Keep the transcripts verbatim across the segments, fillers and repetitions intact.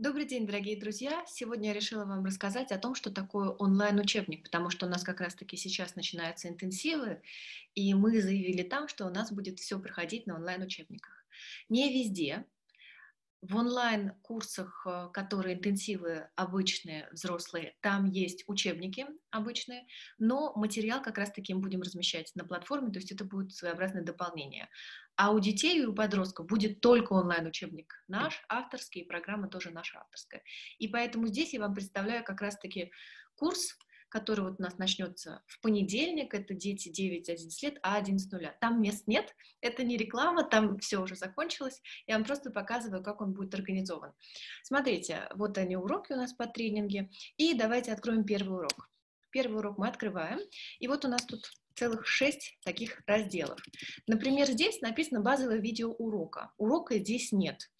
Добрый день, дорогие друзья! Сегодня я решила вам рассказать о том, что такое онлайн-учебник, потому что у нас как раз-таки сейчас начинаются интенсивы, и мы заявили там, что у нас будет все проходить на онлайн-учебниках. Не везде. В онлайн-курсах, которые интенсивы обычные, взрослые, там есть учебники обычные, но материал как раз-таки мы будем размещать на платформе, то есть это будет своеобразное дополнение. А у детей и у подростков будет только онлайн-учебник наш, авторский, и программа тоже наша авторская. И поэтому здесь я вам представляю как раз-таки курс, который вот у нас начнется в понедельник, это дети девять-одиннадцать лет, а одиннадцать ноль. Там мест нет, это не реклама, там все уже закончилось, я вам просто показываю, как он будет организован. Смотрите, вот они уроки у нас по тренинге, и давайте откроем первый урок. Первый урок мы открываем, и вот у нас тут целых шесть таких разделов. Например, здесь написано базовое видео урока, урока здесь нет.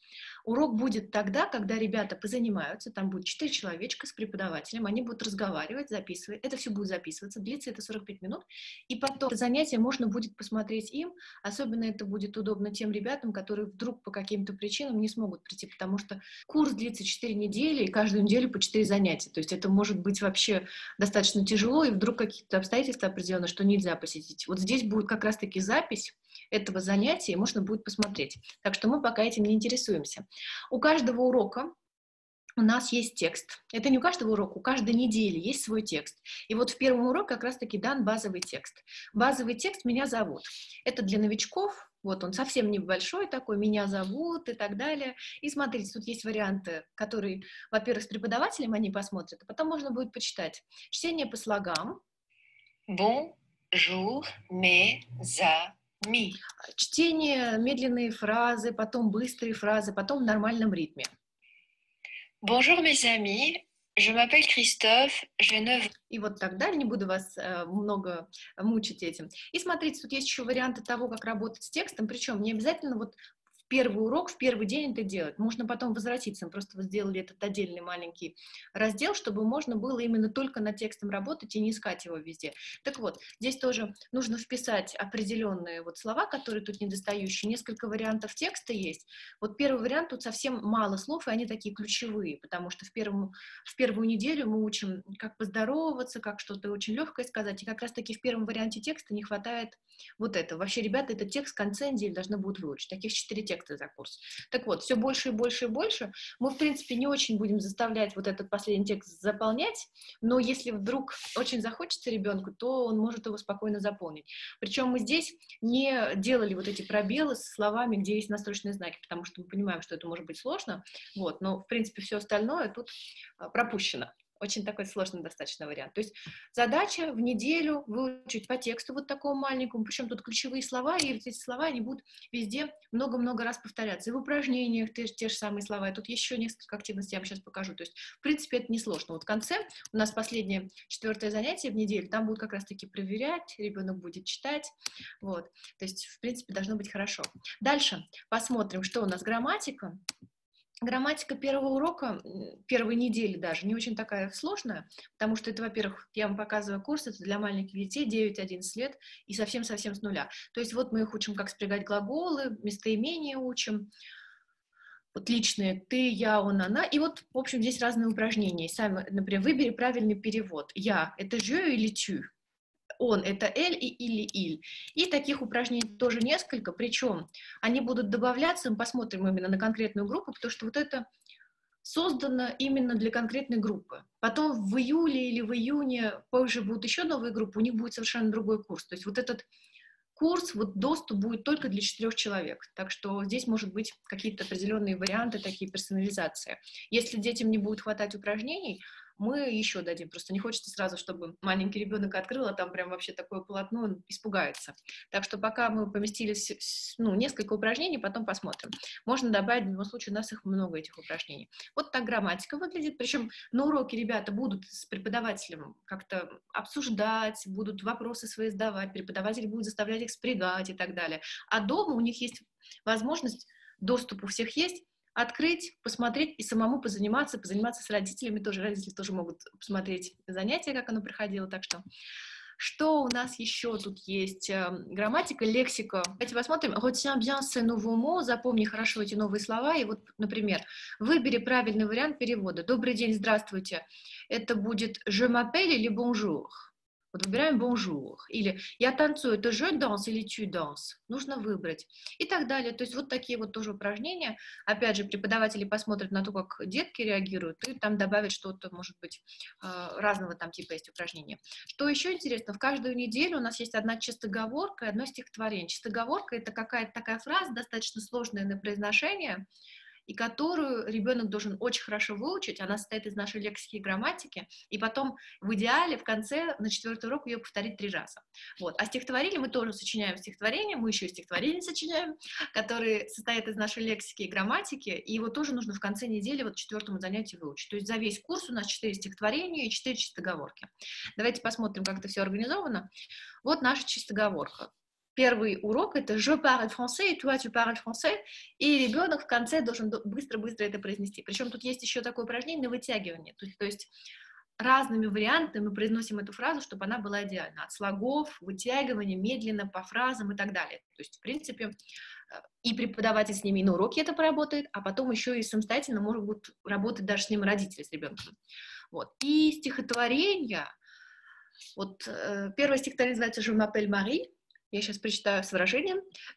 Урок будет тогда, когда ребята позанимаются, там будет четыре человечка с преподавателем, они будут разговаривать, записывать, это все будет записываться, длится это сорок пять минут, и потом занятие можно будет посмотреть им, особенно это будет удобно тем ребятам, которые вдруг по каким-то причинам не смогут прийти, потому что курс длится четыре недели, и каждую неделю по четыре занятия, то есть это может быть вообще достаточно тяжело, и вдруг какие-то обстоятельства определенные, что нельзя посетить. Вот здесь будет как раз-таки запись этого занятия, и можно будет посмотреть. Так что мы пока этим не интересуемся. У каждого урока у нас есть текст. Это не у каждого урока, у каждой недели есть свой текст. И вот в первом уроке как раз-таки дан базовый текст. Базовый текст «Меня зовут». Это для новичков, вот он совсем небольшой такой, «Меня зовут» и так далее. И смотрите, тут есть варианты, которые, во-первых, с преподавателем они посмотрят, а потом можно будет почитать. Чтение по слогам. Bonjour, mes amis. Me. Чтение, медленные фразы, потом быстрые фразы, потом в нормальном ритме. Bonjour, mes amis. Je m'appelle Christophe. Je ne... И вот так далее. Не буду вас э, много мучить этим. И смотрите, тут есть еще варианты того, как работать с текстом. Причем не обязательно вот в первый урок, в первый день это делать. Можно потом возвратиться. Мы просто сделали этот отдельный маленький раздел, чтобы можно было именно только над текстом работать и не искать его везде. Так вот, здесь тоже нужно вписать определенные вот слова, которые тут недостающие. Несколько вариантов текста есть. Вот первый вариант, тут совсем мало слов, и они такие ключевые, потому что в, первом, в первую неделю мы учим, как поздороваться, как что-то очень легкое сказать. И как раз-таки в первом варианте текста не хватает вот этого. Вообще, ребята, этот текст в конце недели должны будут выучить. Таких четыре текста за курс. Так вот, все больше и больше и больше. Мы, в принципе, не очень будем заставлять вот этот последний текст заполнять, но если вдруг очень захочется ребенку, то он может его спокойно заполнить. Причем мы здесь не делали вот эти пробелы с словами, где есть настрочные знаки, потому что мы понимаем, что это может быть сложно, вот, но, в принципе, все остальное тут пропущено. Очень такой сложный достаточно вариант. То есть задача в неделю выучить по тексту вот такому маленькому, причем тут ключевые слова, и эти слова, они будут везде много-много раз повторяться. И в упражнениях те, те же самые слова. И тут еще несколько активностей я вам сейчас покажу. То есть, в принципе, это несложно. Вот в конце у нас последнее четвертое занятие в неделю, там будут как раз-таки проверять, ребенок будет читать. Вот. То есть, в принципе, должно быть хорошо. Дальше посмотрим, что у нас грамматика. Грамматика первого урока, первой недели даже, не очень такая сложная, потому что это, во-первых, я вам показываю курс, это для маленьких детей девять-одиннадцать лет и совсем-совсем с нуля. То есть вот мы их учим, как спрягать глаголы, местоимения учим, вот личные «ты», «я», «он», «она». И вот, в общем, здесь разные упражнения. Сами, например, выбери правильный перевод. «Я» — это «je» или «tu». «Он» — это «эль» и «или» «иль». И таких упражнений тоже несколько, причем они будут добавляться, мы посмотрим именно на конкретную группу, потому что вот это создано именно для конкретной группы. Потом в июле или в июне позже будут еще новые группы, у них будет совершенно другой курс. То есть вот этот курс, вот доступ будет только для четырех человек. Так что здесь может быть какие-то определенные варианты, такие персонализации. Если детям не будет хватать упражнений, мы еще дадим. Просто не хочется сразу, чтобы маленький ребенок открыл, а там прям вообще такое полотно, он испугается. Так что пока мы поместили ну, несколько упражнений, потом посмотрим. Можно добавить, в любом случае, у нас их много, этих упражнений. Вот так грамматика выглядит. Причем на уроке ребята будут с преподавателем как-то обсуждать, будут вопросы свои задавать, преподаватель будет заставлять их спрягать и так далее. А дома у них есть возможность, доступ у всех есть, открыть, посмотреть и самому позаниматься, позаниматься с родителями тоже. Родители тоже могут посмотреть занятия, как оно проходило. Так что Что у нас еще тут есть? Грамматика, лексика. Давайте посмотрим. Retiens bien ces nouveaux mots. Запомни хорошо эти новые слова. И вот, например, выбери правильный вариант перевода. Добрый день, здравствуйте. Это будет je m'appelle или bonjour. Вот выбираем bonjour. Или я танцую, это je danse или tu danse. Нужно выбрать. И так далее. То есть вот такие вот тоже упражнения. Опять же, преподаватели посмотрят на то, как детки реагируют, и там добавят что-то, может быть, разного там типа есть упражнения. Что еще интересно, в каждую неделю у нас есть одна чистоговорка и одно стихотворение. Чистоговорка – это какая-то такая фраза, достаточно сложная на произношение, и которую ребенок должен очень хорошо выучить. Она состоит из нашей лексики и грамматики, и потом в идеале в конце на четвертый урок ее повторить три раза. Вот. А стихотворение мы тоже сочиняем стихотворение, мы еще и стихотворение сочиняем, которое состоит из нашей лексики и грамматики, и его тоже нужно в конце недели, вот к четвертому занятию выучить. То есть за весь курс у нас четыре стихотворения и четыре чистоговорки. Давайте посмотрим, как это все организовано. Вот наша чистоговорка. Первый урок — это «Je parle français» и «Toi, tu parles français», и ребенок в конце должен быстро-быстро это произнести. Причем тут есть еще такое упражнение на вытягивание, то есть, то есть разными вариантами мы произносим эту фразу, чтобы она была идеальна. От слогов, вытягивания, медленно, по фразам и так далее. То есть, в принципе, и преподаватель с ними и на уроке это поработает, а потом еще и самостоятельно могут работать даже с ним родители, с ребенком. Вот. И стихотворение. Вот э, первое стихотворение называется «Je m'appelle Marie». Я сейчас прочитаю с выражением.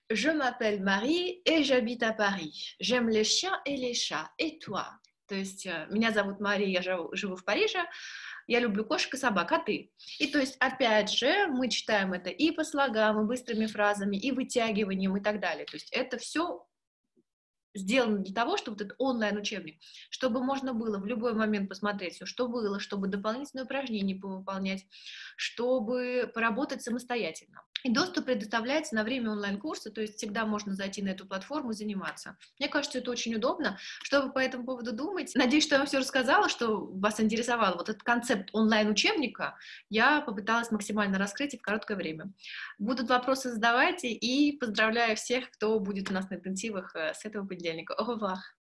Je m'appelle Marie et j'habite à Paris. J'aime les chiens et les chats. Et toi? То есть меня зовут Мария, я живу, живу в Париже. Я люблю кошек и собак, а ты? И то есть опять же мы читаем это и по слогам, и быстрыми фразами, и вытягиванием, и так далее. То есть это все сделано для того, чтобы вот этот онлайн-учебник, чтобы можно было в любой момент посмотреть все, что было, чтобы дополнительные упражнения повыполнять, чтобы поработать самостоятельно. И доступ предоставляется на время онлайн-курса, то есть всегда можно зайти на эту платформу и заниматься. Мне кажется, это очень удобно. Что вы по этому поводу думаете? Надеюсь, что я вам все рассказала, что вас интересовало. Вот этот концепт онлайн-учебника я попыталась максимально раскрыть и в короткое время. Будут вопросы, задавайте, и поздравляю всех, кто будет у нас на интенсивах с этого понедельника. Au revoir!